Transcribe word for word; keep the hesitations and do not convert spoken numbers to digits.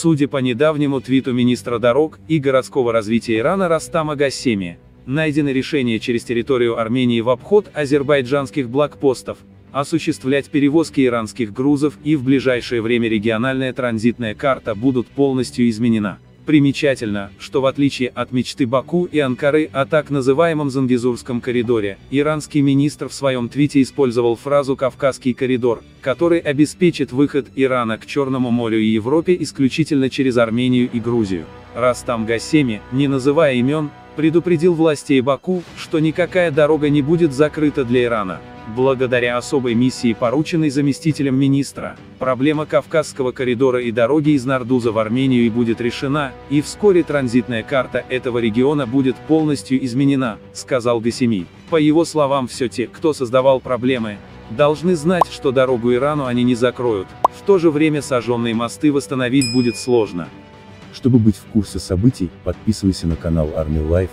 Судя по недавнему твиту министра дорог и городского развития Ирана Ростама Гасеми, найдено решение через территорию Армении в обход азербайджанских блокпостов, осуществлять перевозки иранских грузов, и в ближайшее время региональная транзитная карта будут полностью изменена. Примечательно, что в отличие от мечты Баку и Анкары о так называемом Зангезурском коридоре, иранский министр в своем твите использовал фразу «Кавказский коридор», который обеспечит выход Ирана к Черному морю и Европе исключительно через Армению и Грузию. Ростам Гасеми, не называя имен, предупредил властей Баку, что никакая дорога не будет закрыта для Ирана. Благодаря особой миссии, порученной заместителем министра, проблема Кавказского коридора и дороги из Нардуза в Армению и будет решена, и вскоре транзитная карта этого региона будет полностью изменена, сказал Гасеми. По его словам, все те, кто создавал проблемы, должны знать, что дорогу Ирану они не закроют. В то же время сожженные мосты восстановить будет сложно. Чтобы быть в курсе событий, подписывайся на канал арми лайф.